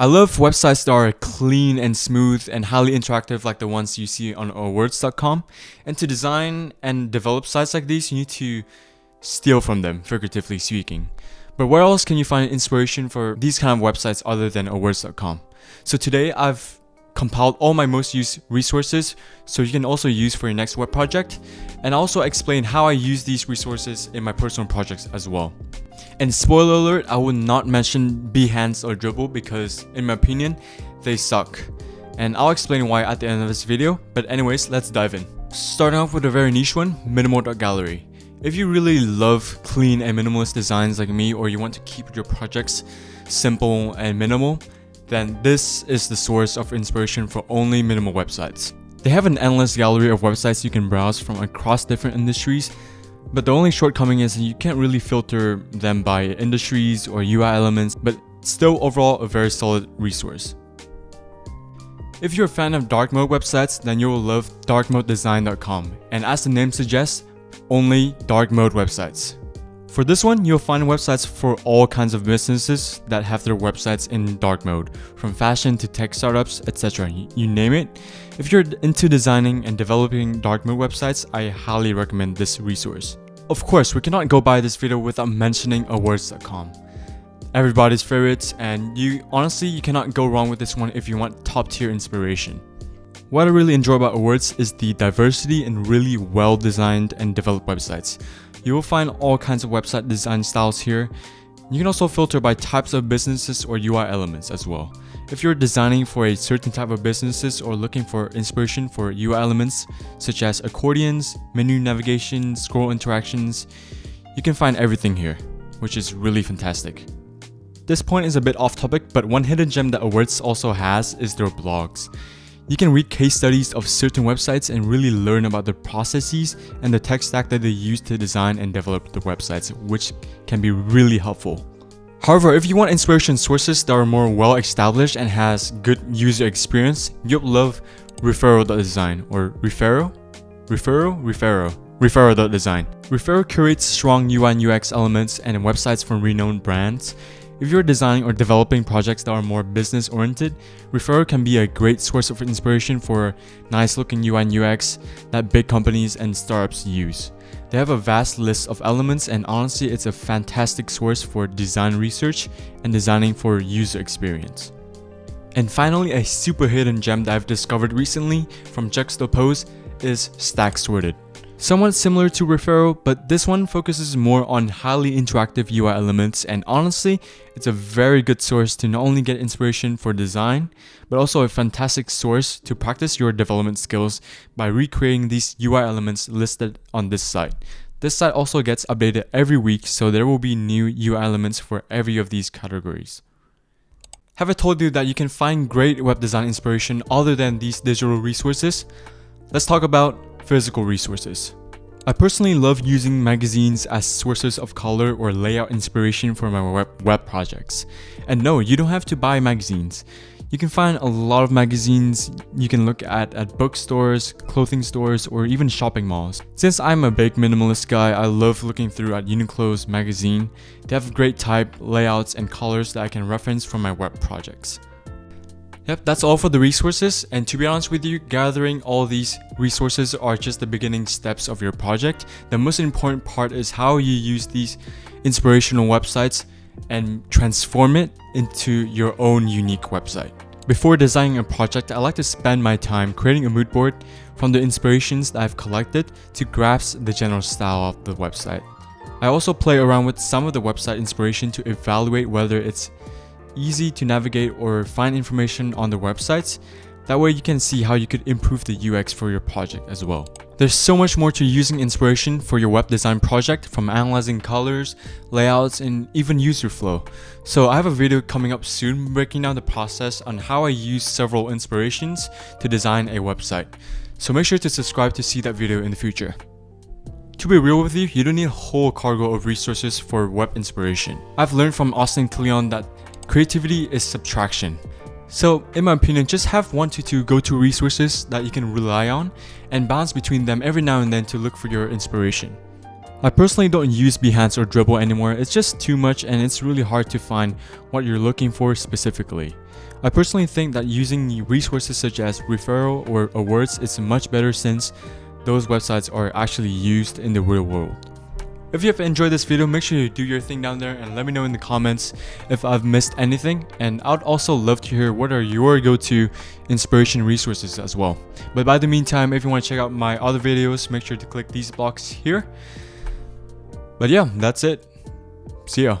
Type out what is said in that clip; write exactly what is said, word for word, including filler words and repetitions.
I love websites that are clean and smooth and highly interactive like the ones you see on Awwwards dot com. And to design and develop sites like these, you need to steal from them, figuratively speaking. But where else can you find inspiration for these kind of websites other than Awwwards dot com? So today I've compiled all my most used resources so you can also use for your next web project, and also explain how I use these resources in my personal projects as well. And spoiler alert, I will not mention Behance or Dribbble because, in my opinion, they suck. And I'll explain why at the end of this video, but anyways, let's dive in. Starting off with a very niche one, Minimal.gallery. If you really love clean and minimalist designs like me, or you want to keep your projects simple and minimal, then this is the source of inspiration for only minimal websites. They have an endless gallery of websites you can browse from across different industries, but the only shortcoming is you can't really filter them by industries or U I elements, but still overall a very solid resource. If you're a fan of dark mode websites, then you will love dark mode design dot com, and as the name suggests, only dark mode websites. For this one, you'll find websites for all kinds of businesses that have their websites in dark mode, from fashion to tech startups, et cetera. You name it. If you're into designing and developing dark mode websites, I highly recommend this resource. Of course, we cannot go by this video without mentioning Awwwards dot com. Everybody's favorites, and you honestly, you cannot go wrong with this one if you want top tier inspiration. What I really enjoy about Awwwards is the diversity in really well designed and developed websites. You will find all kinds of website design styles here. You can also filter by types of businesses or U I elements as well. If you're designing for a certain type of businesses or looking for inspiration for U I elements such as accordions, menu navigation, scroll interactions, you can find everything here, which is really fantastic. This point is a bit off topic, but one hidden gem that Awwwards also has is their blogs. You can read case studies of certain websites and really learn about their processes and the tech stack that they use to design and develop their websites, which can be really helpful. However, if you want inspiration sources that are more well established and has good user experience, you'll love refero dot design or refero, refero, refero, refero dot design. Refero curates strong U I and U X elements and websites from renowned brands. If you're designing or developing projects that are more business oriented, Refero can be a great source of inspiration for nice looking U I and U X that big companies and startups use. They have a vast list of elements, and honestly, it's a fantastic source for design research and designing for user experience. And finally, a super hidden gem that I've discovered recently from Juxtapose is Stack Sorted. Somewhat similar to Refero, but this one focuses more on highly interactive U I elements, and honestly, it's a very good source to not only get inspiration for design, but also a fantastic source to practice your development skills by recreating these U I elements listed on this site. This site also gets updated every week, so there will be new U I elements for every of these categories. Have I told you that you can find great web design inspiration other than these digital resources? Let's talk about physical resources. I personally love using magazines as sources of color or layout inspiration for my web, web projects. And no, you don't have to buy magazines. You can find a lot of magazines you can look at at bookstores, clothing stores, or even shopping malls. Since I'm a big minimalist guy, I love looking through at Uniqlo's magazine. They have great type, layouts, and colors that I can reference for my web projects. Yep, that's all for the resources, and to be honest with you, gathering all these resources are just the beginning steps of your project. The most important part is how you use these inspirational websites and transform it into your own unique website. Before designing a project, I like to spend my time creating a mood board from the inspirations that I've collected to grasp the general style of the website. I also play around with some of the website inspiration to evaluate whether it's easy to navigate or find information on the websites. That way you can see how you could improve the U X for your project as well. There's so much more to using inspiration for your web design project, from analyzing colors, layouts, and even user flow. So I have a video coming up soon breaking down the process on how I use several inspirations to design a website. So make sure to subscribe to see that video in the future. To be real with you, you don't need a whole cargo of resources for web inspiration. I've learned from Austin Kleon that creativity is subtraction. So in my opinion, just have one to two go-to resources that you can rely on and bounce between them every now and then to look for your inspiration. I personally don't use Behance or Dribbble anymore. It's just too much and it's really hard to find what you're looking for specifically. I personally think that using resources such as Refero or Awwwards is much better since those websites are actually used in the real world. If you have enjoyed this video, make sure you do your thing down there and let me know in the comments if I've missed anything. And I'd also love to hear what are your go-to inspiration resources as well. But by the meantime, if you want to check out my other videos, make sure to click these blocks here. But yeah, that's it. See ya.